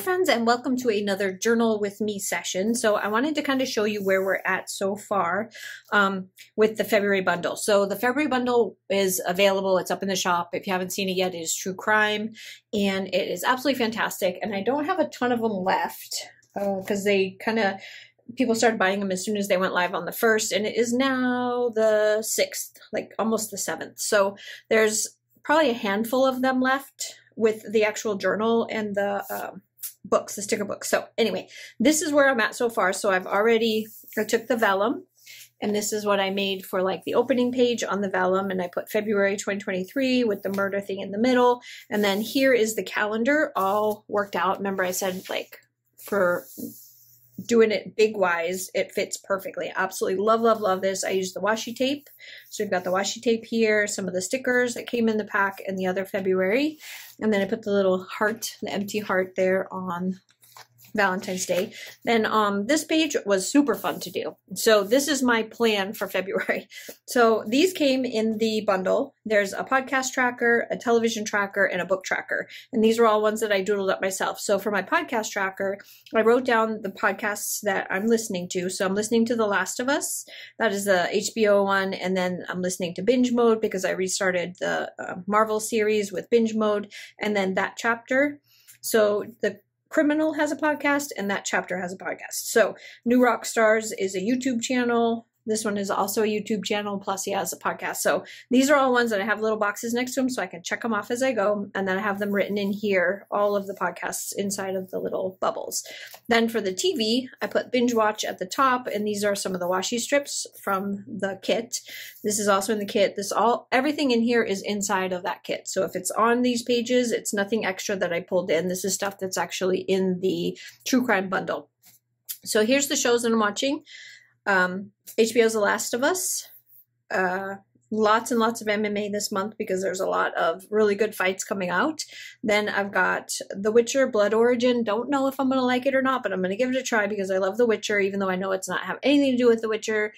friends, and welcome to another Journal With Me session. So I wanted to kind of show you where we're at so far with the February bundle. So the February bundle is available. It's up in the shop. If you haven't seen it yet, it is True Crime, and it is absolutely fantastic. And I don't have a ton of them left because they kind of, people started buying them as soon as they went live on the 1st, and it is now the 6th, like almost the 7th. So there's probably a handful of them left with the actual journal and the books, the sticker books. So anyway, this is where I'm at so far. So I've already, I took the vellum, and this is what I made for like the opening page on the vellum. And I put February 2023 with the murder thing in the middle. And then here is the calendar all worked out. Remember I said like for doing it big wise, it fits perfectly. Absolutely love, love, love this. I used the washi tape. So we've got the washi tape here, some of the stickers that came in the pack and the other February. And then I put the little heart, the empty heart there on Valentine's Day. Then this page was super fun to do. So this is my plan for February. So these came in the bundle. There's a podcast tracker, a television tracker, and a book tracker. And these are all ones that I doodled up myself. So for my podcast tracker, I wrote down the podcasts that I'm listening to. So I'm listening to The Last of Us. That is the HBO one. And then I'm listening to Binge Mode because I restarted the Marvel series with Binge Mode. And then That Chapter. So the Criminal has a podcast, and That Chapter has a podcast. So New Rock Stars is a YouTube channel. This one is also a YouTube channel, plus he has a podcast. So these are all ones that I have little boxes next to them so I can check them off as I go. And then I have them written in here, all of the podcasts inside of the little bubbles. Then for the TV, I put Binge Watch at the top, and these are some of the washi strips from the kit. This is also in the kit. This all, everything in here is inside of that kit. So if it's on these pages, it's nothing extra that I pulled in. This is stuff that's actually in the True Crime bundle. So here's the shows that I'm watching. HBO's The Last of Us, lots and lots of MMA this month because there's a lot of really good fights coming out. Then I've got The Witcher Blood Origin. Don't know if I'm going to like it or not, but I'm going to give it a try because I love The Witcher, even though I know it's not have anything to do with The Witcher.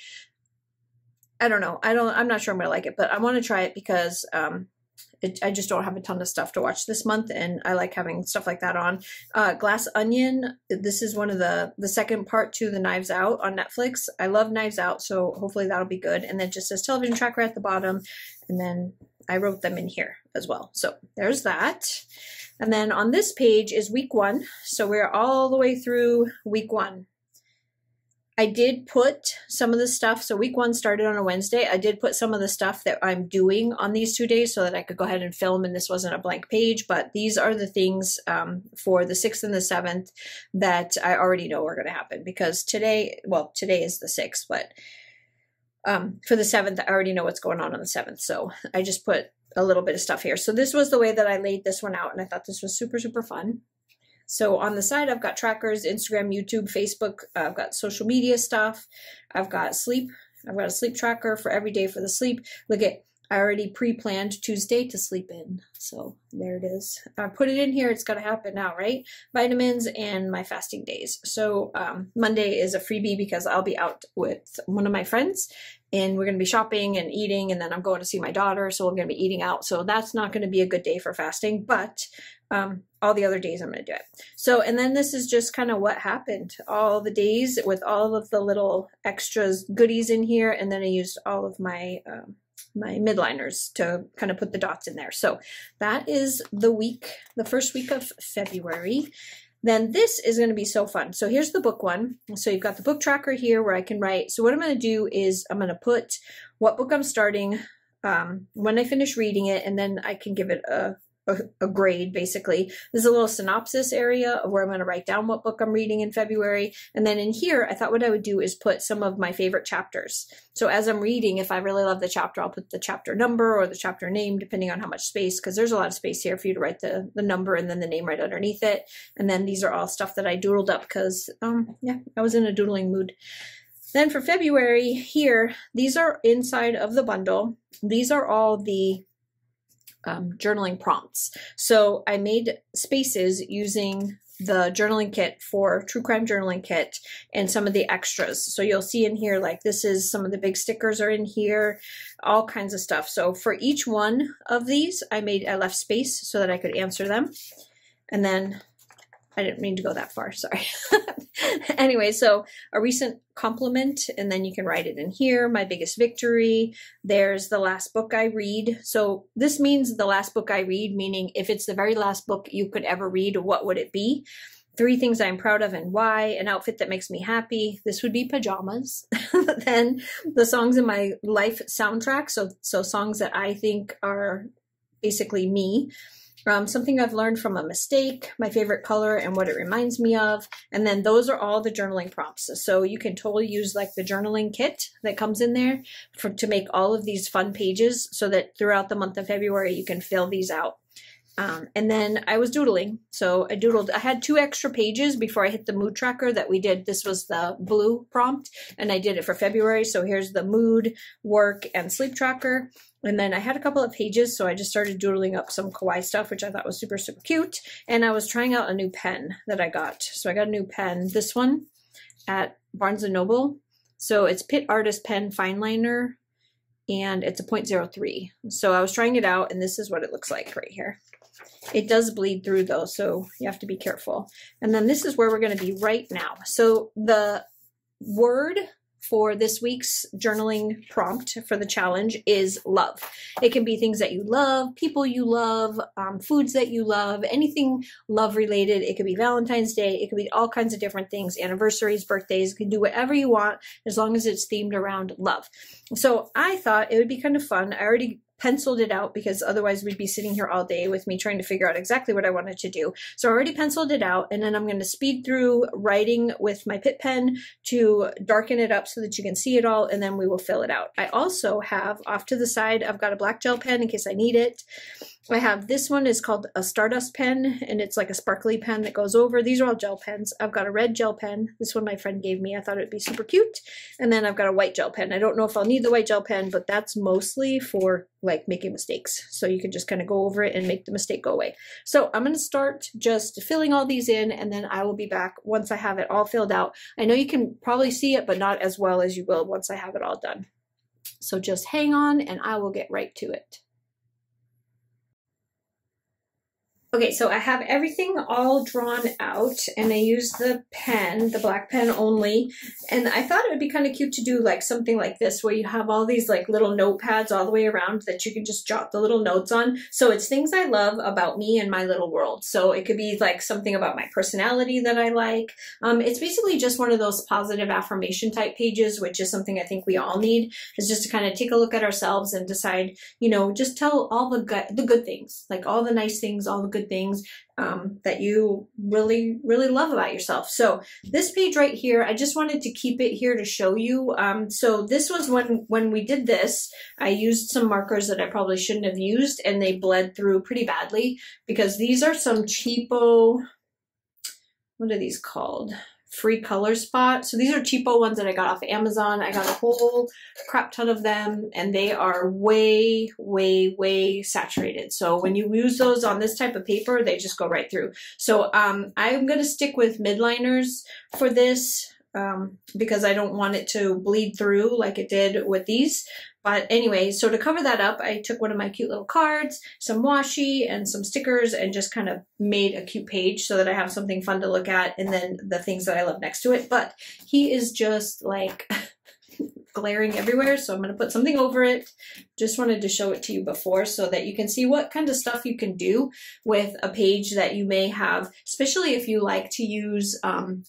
I don't know. I'm not sure I'm going to like it, but I want to try it because, I just don't have a ton of stuff to watch this month, and I like having stuff like that on. Glass Onion, this is one of the second part to the Knives Out on Netflix. I love Knives Out, so hopefully that'll be good. And then it just says television tracker at the bottom, and then I wrote them in here as well. So there's that. And then on this page is week one, so we're all the way through week one. I did put some of the stuff, so week one started on a Wednesday. I did put some of the stuff that I'm doing on these 2 days so that I could go ahead and film, and this wasn't a blank page, but these are the things for the 6th and the 7th that I already know are going to happen because today, well, today is the 6th, but for the 7th, I already know what's going on the 7th. So I just put a little bit of stuff here. So this was the way that I laid this one out, and I thought this was super, super fun. So on the side, I've got trackers, Instagram, YouTube, Facebook. I've got social media stuff. I've got sleep. I've got a sleep tracker for every day for the sleep. Look at, I already pre-planned Tuesday to sleep in. So there it is. I put it in here. It's got to happen now, right? Vitamins and my fasting days. So Monday is a freebie because I'll be out with one of my friends, and we're going to be shopping and eating, and then I'm going to see my daughter, so I'm going to be eating out. So that's not going to be a good day for fasting, but all the other days I'm going to do it. So, and then this is just kind of what happened all the days with all of the little extras, goodies in here, and then I used all of my my midliners to kind of put the dots in there. So that is the week, the first week of February. Then this is going to be so fun. So here's the book one. So you've got the book tracker here where I can write. So what I'm going to do is I'm going to put what book I'm starting when I finish reading it, and then I can give it a grade basically. There's a little synopsis area of where I'm going to write down what book I'm reading in February. And then in here, I thought what I would do is put some of my favorite chapters. So as I'm reading, if I really love the chapter, I'll put the chapter number or the chapter name, depending on how much space, because there's a lot of space here for you to write the number and then the name right underneath it. And then these are all stuff that I doodled up because, yeah, I was in a doodling mood. Then for February here, these are inside of the bundle. These are all the journaling prompts. So I made spaces using the journaling kit for True Crime journaling kit and some of the extras. So you'll see in here, like this is some of the big stickers are in here, all kinds of stuff. So for each one of these, I left space so that I could answer them. And then I didn't mean to go that far, sorry. Anyway, so a recent compliment, and then you can write it in here. My biggest victory. There's the last book I read. So this means the last book I read, meaning if it's the very last book you could ever read, what would it be? 3 things I'm proud of and why. An outfit that makes me happy. This would be pajamas. Then the songs in my life soundtrack. So songs that I think are basically me. Something I've learned from a mistake, my favorite color and what it reminds me of. And then those are all the journaling prompts. So you can totally use like the journaling kit that comes in there to make all of these fun pages so that throughout the month of February, you can fill these out. And then I was doodling. So I doodled. I had 2 extra pages before I hit the mood tracker that we did. This was the blue prompt and I did it for February. So here's the mood, work, and sleep tracker. And then I had a couple of pages. So I just started doodling up some kawaii stuff, which I thought was super, super cute. And I was trying out a new pen that I got. So I got a new pen, this one at Barnes & Noble. So it's Pitt Artist Pen Fineliner and it's a 0.03. So I was trying it out and this is what it looks like right here. It does bleed through though, so you have to be careful. And then this is where we're going to be right now. So the word for this week's journaling prompt for the challenge is love. It can be things that you love, people you love, foods that you love, anything love related. It could be Valentine's Day. It could be all kinds of different things, anniversaries, birthdays. You can do whatever you want as long as it's themed around love. So I thought it would be kind of fun. I already penciled it out because otherwise we'd be sitting here all day with me trying to figure out exactly what I wanted to do. So I already penciled it out and then I'm going to speed through writing with my Pitt pen to darken it up so that you can see it all and then we will fill it out. I also have off to the side, I've got a black gel pen in case I need it. I have this one is called a Stardust pen and it's like a sparkly pen that goes over. These are all gel pens. I've got a red gel pen. This one my friend gave me. I thought it'd be super cute. And then I've got a white gel pen. I don't know if I'll need the white gel pen, but that's mostly for like making mistakes. So you can just kind of go over it and make the mistake go away. So I'm going to start just filling all these in and then I will be back once I have it all filled out. I know you can probably see it, but not as well as you will once I have it all done. So just hang on and I will get right to it. Okay, so I have everything all drawn out and I used the pen, the black pen only. And I thought it would be kind of cute to do like something like this where you have all these like little notepads all the way around that you can just jot the little notes on. So it's things I love about me and my little world. So it could be like something about my personality that I like. It's basically just one of those positive affirmation type pages, which is something I think we all need, is just to kind of take a look at ourselves and decide, you know, just tell all the good things, like all the nice things, all the good things that you really, really love about yourself. So this page right here, I just wanted to keep it here to show you. So this was when we did this, I used some markers that I probably shouldn't have used and they bled through pretty badly because these are some cheapo, what are these called? Free color spot. So these are cheapo ones that I got off of Amazon. I got a whole crap ton of them and they are way, way, way saturated. So when you use those on this type of paper, they just go right through. So I'm going to stick with midliners for this because I don't want it to bleed through like it did with these. But anyway, so to cover that up, I took one of my cute little cards, some washi and some stickers and just kind of made a cute page so that I have something fun to look at and then the things that I love next to it. But he is just like glaring everywhere. So I'm going to put something over it. Just wanted to show it to you before so that you can see what kind of stuff you can do with a page that you may have, especially if you like to use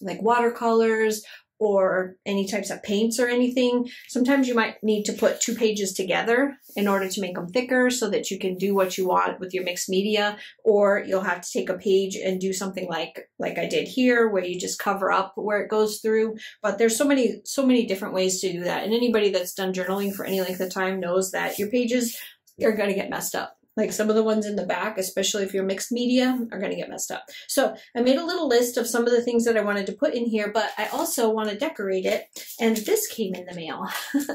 like watercolors or any types of paints or anything. Sometimes you might need to put 2 pages together in order to make them thicker so that you can do what you want with your mixed media, or you'll have to take a page and do something like I did here where you just cover up where it goes through. But there's so many different ways to do that. And anybody that's done journaling for any length of time knows that your pages are going to get messed up. Like some of the ones in the back, especially if you're mixed media, are going to get messed up. So I made a little list of some of the things that I wanted to put in here, but I also want to decorate it. And this came in the mail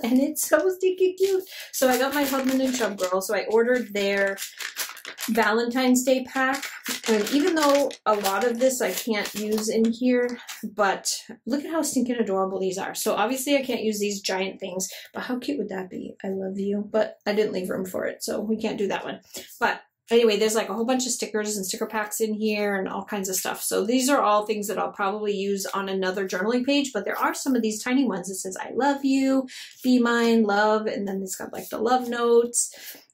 and it's so stinky cute. So I got my Hubman & Chubb girl. So I ordered their Valentine's Day pack. And even though a lot of this I can't use in here, but look at how stinking adorable these are. So obviously I can't use these giant things, but how cute would that be? I love you, but I didn't leave room for it, so we can't do that one. But Anyway, there's like a whole bunch of stickers and sticker packs in here and all kinds of stuff. So these are all things that I'll probably use on another journaling page, but there are some of these tiny ones. It says, I love you, be mine, love, and then it's got like the love notes.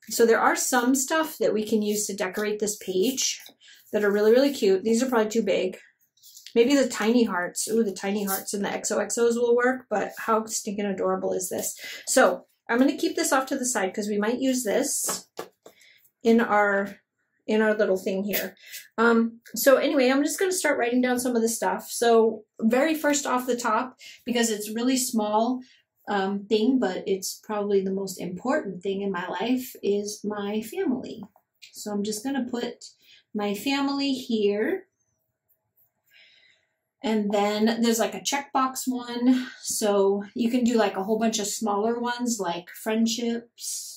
So there are some stuff that we can use to decorate this page that are really, really cute. These are probably too big. Maybe the tiny hearts. Ooh, the tiny hearts and the XOXOs will work, but how stinking adorable is this? So I'm gonna keep this off to the side because we might use this in our little thing here. So anyway, I'm just gonna start writing down some of the stuff. So very first off the top, because it's really small thing, but it's probably the most important thing in my life, is my family. So I'm just gonna put my family here. And then there's like a checkbox one. So you can do like a whole bunch of smaller ones like friendships,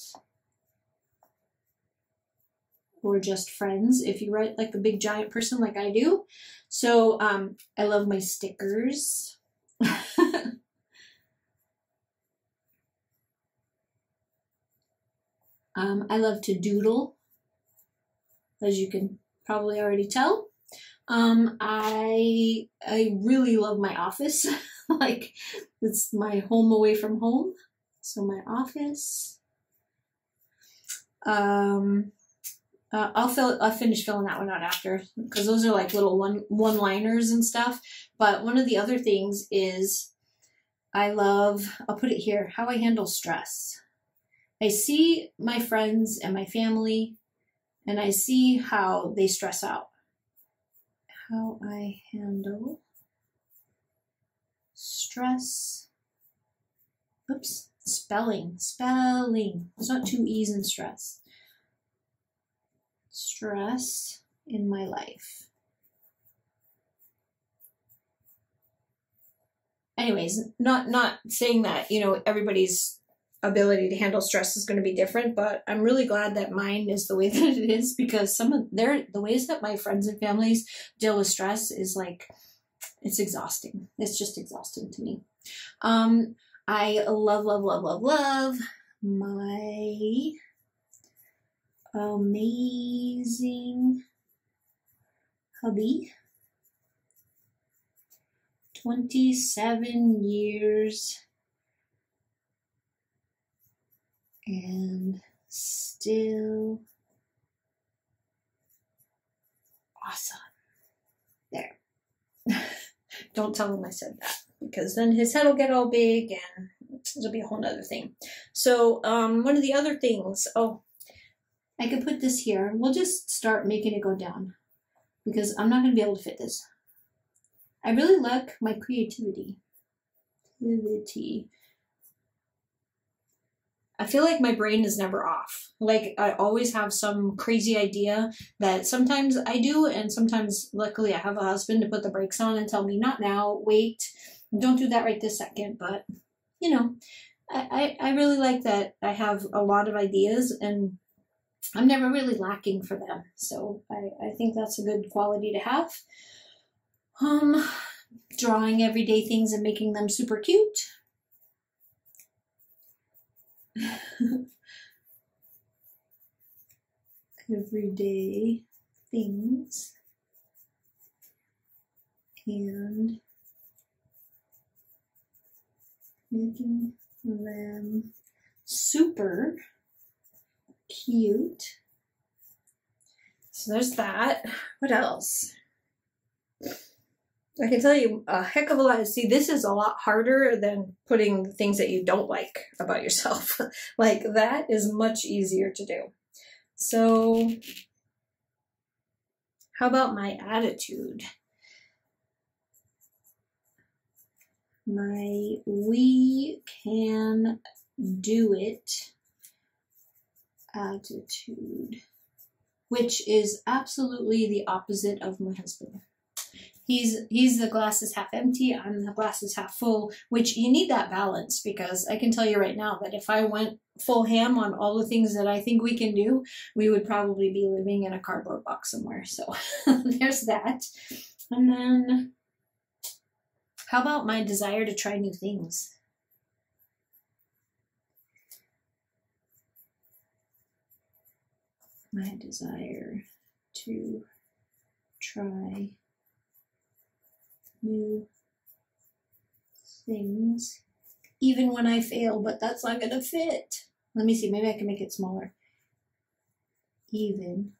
or just friends if you write like a big giant person like I do. So I love my stickers. I love to doodle, as you can probably already tell. I really love my office. Like, it's my home away from home. So my office. I'll finish filling that one out after, because those are like little one-liners and stuff. But one of the other things is I love, I'll put it here, how I handle stress. I see my friends and my family, and I see how they stress out. How I handle stress. Oops, spelling. There's not two E's in stress. Stress in my life. Anyways, not saying that, you know, everybody's ability to handle stress is going to be different, but I'm really glad that mine is the way that it is, because some of the ways that my friends and families deal with stress is like, it's exhausting. It's just exhausting to me. I love my amazing hubby. 27 years and still awesome. There. Don't tell him I said that, because then his head will get all big and it'll be a whole nother thing. So one of the other things, oh, I could put this here. We'll just start making it go down, because I'm not going to be able to fit this. I really like my creativity. I feel like my brain is never off. Like, I always have some crazy idea that sometimes I do, and sometimes, luckily, I have a husband to put the brakes on and tell me, not now, wait, don't do that right this second, but, you know, I really like that I have a lot of ideas, and I'm never really lacking for them. So I think that's a good quality to have. Drawing everyday things and making them super cute. Everyday things. And making them super cute. So there's that. What else? I can tell you a heck of a lot. See, this is a lot harder than putting the things that you don't like about yourself. Like, that is much easier to do. So how about my attitude? We can do it attitude, which is absolutely the opposite of my husband. He's the glass is half empty, I'm the glass is half full, which you need that balance, because I can tell you right now that if I went full ham on all the things that I think we can do, we would probably be living in a cardboard box somewhere. So there's that. And then how about my desire to try new things? my desire to try new things, even when I fail, but that's not gonna fit. Let me see, maybe I can make it smaller. Even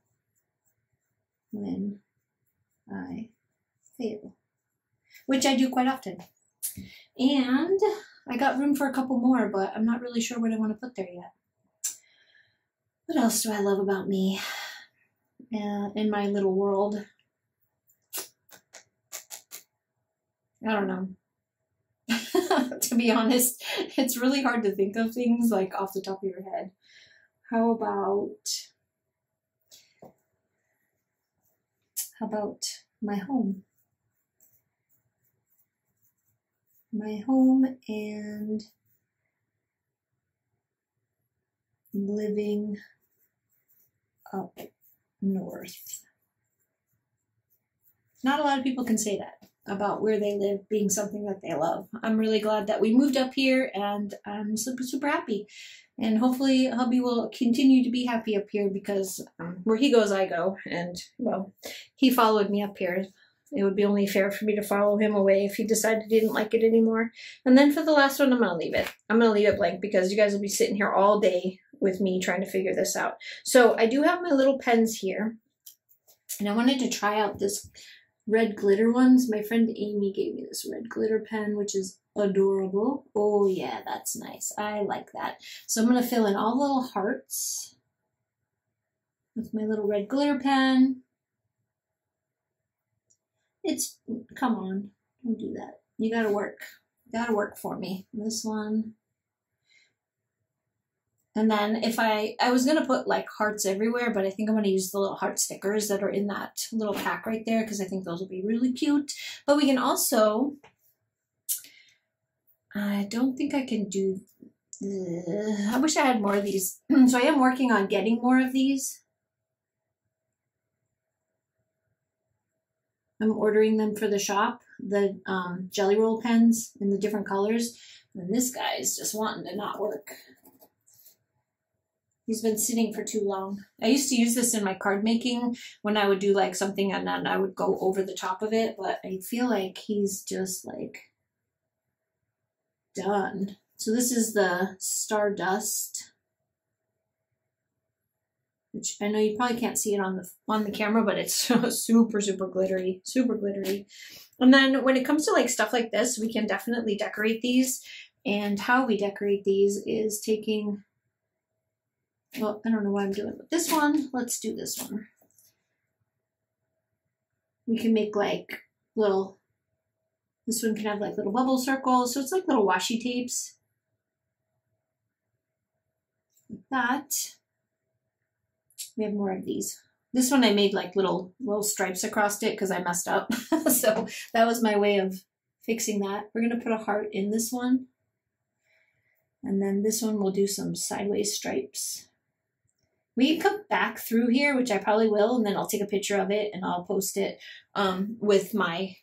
when I fail, which I do quite often. And I got room for a couple more, but I'm not really sure what I want to put there yet. What else do I love about me in my little world? I don't know. To be honest, it's really hard to think of things like off the top of your head. How about my home? My home and living up north. Not a lot of people can say that about where they live being something that they love. I'm really glad that we moved up here, and I'm super, super happy. And hopefully hubby will continue to be happy up here, because where he goes, I go. And well, he followed me up here. It would be only fair for me to follow him away if he decided he didn't like it anymore. And then for the last one, I'm going to leave it. I'm going to leave it blank, because you guys will be sitting here all day with me trying to figure this out. So I do have my little pens here, and I wanted to try out this red glitter ones. My friend Amy gave me this red glitter pen, which is adorable. Oh yeah, that's nice. I like that. So I'm going to fill in all little hearts with my little red glitter pen. It's, come on, don't do that. You gotta work. You gotta work for me. This one. And then if I was gonna put like hearts everywhere, but I think I'm gonna use the little heart stickers that are in that little pack right there, because I think those will be really cute. But we can also, I don't think I can do, I wish I had more of these. So I am working on getting more of these. I'm ordering them for the shop, the jelly roll pens in the different colors. And this guy is just wanting to not work. He's been sitting for too long. I used to use this in my card making when I would do like something, and then I would go over the top of it, but I feel like he's just like done. So this is the Stardust, which I know you probably can't see it on the camera, but it's super, super glittery, super glittery. And then when it comes to like stuff like this, we can definitely decorate these. And how we decorate these is taking, well, I don't know what I'm doing with this one. Let's do this one. We can make like little, this one can have like little bubble circles. So it's like little washi tapes. Like that. We have more of these. This one I made like little stripes across it because I messed up. So that was my way of fixing that. We're gonna put a heart in this one. And then this one we'll do some sideways stripes. We can come back through here, which I probably will, and then I'll take a picture of it and I'll post it with my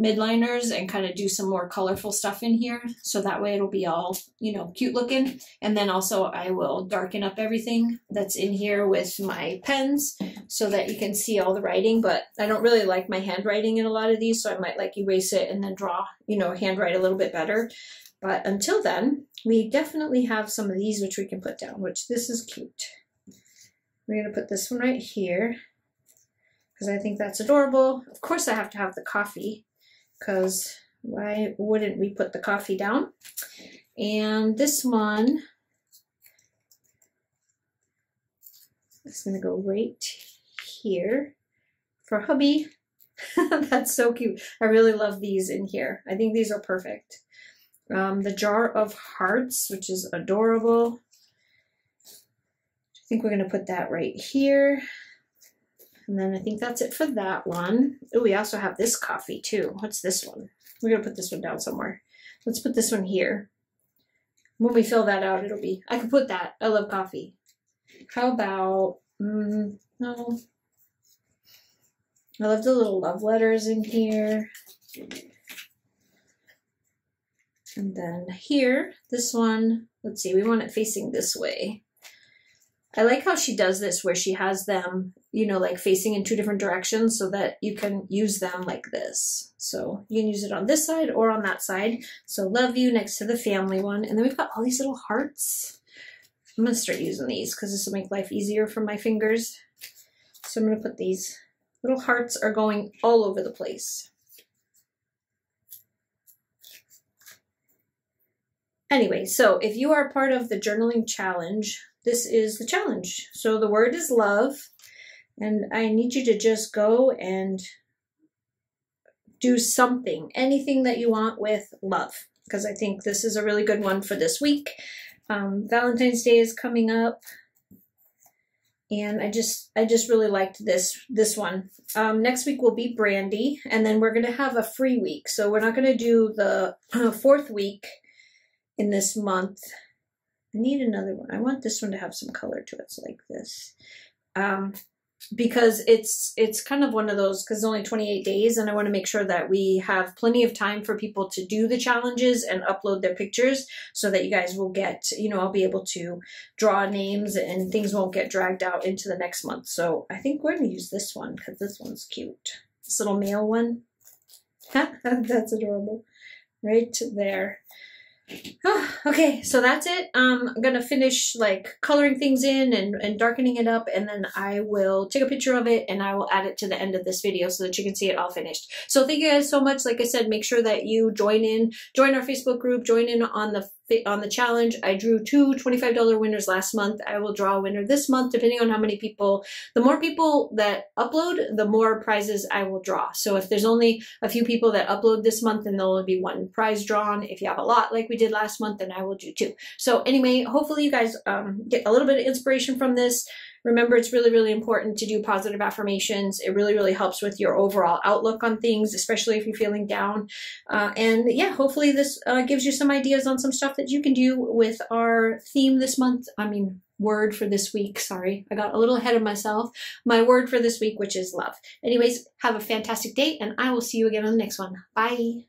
midliners and kind of do some more colorful stuff in here. So that way it'll be all, you know, cute looking. And then also I will darken up everything that's in here with my pens so that you can see all the writing, but I don't really like my handwriting in a lot of these. So I might like erase it and then draw, you know, handwrite a little bit better. But until then, we definitely have some of these which we can put down, which this is cute. We're gonna put this one right here because I think that's adorable. Of course I have to have the coffee, because why wouldn't we put the coffee down? And this one is gonna go right here for hubby. That's so cute. I really love these in here. I think these are perfect. The jar of hearts, which is adorable. I think we're gonna put that right here. And then I think that's it for that one. Oh, we also have this coffee too. What's this one? We're gonna put this one down somewhere. Let's put this one here. When we fill that out, it'll be, I could put that. I love coffee. How about, no. I love the little love letters in here. And then here, this one, let's see, we want it facing this way. I like how she does this where she has them, you know, like facing in two different directions so that you can use them like this. So you can use it on this side or on that side. So love you next to the family one. And then we've got all these little hearts. I'm gonna start using these because this will make life easier for my fingers. So I'm gonna put these little hearts are going all over the place. Anyway, so if you are part of the journaling challenge, this is the challenge. So the word is love, and I need you to just go and do something, anything that you want with love, because I think this is a really good one for this week. Valentine's Day is coming up, and I just really liked this one. Next week will be Brandy, and then we're going to have a free week. So we're not going to do the fourth week in this month. I need another one. I want this one to have some color to it, so like this, because it's kind of one of those, because it's only 28 days, and I want to make sure that we have plenty of time for people to do the challenges and upload their pictures so that you guys will get, you know, I'll be able to draw names and things won't get dragged out into the next month. So I think we're going to use this one because this one's cute. This little male one. That's adorable. Right there. Oh, okay, so that's it. I'm gonna finish like coloring things in and darkening it up, and then I will take a picture of it and I will add it to the end of this video so that you can see it all finished. So thank you guys so much. Like I said, make sure that you join our Facebook group, join in on the challenge. I drew two $25 winners last month. I will draw a winner this month, depending on how many people. The more people that upload, the more prizes I will draw. So if there's only a few people that upload this month, then there'll only be one prize drawn. If you have a lot like we did last month, then I will do two. So anyway, hopefully you guys get a little bit of inspiration from this. Remember, it's really, really important to do positive affirmations. It really, really helps with your overall outlook on things, especially if you're feeling down. And yeah, hopefully this gives you some ideas on some stuff that you can do with our theme this month. I mean, word for this week. Sorry, I got a little ahead of myself. My word for this week, which is love. Anyways, have a fantastic day, and I will see you again on the next one. Bye.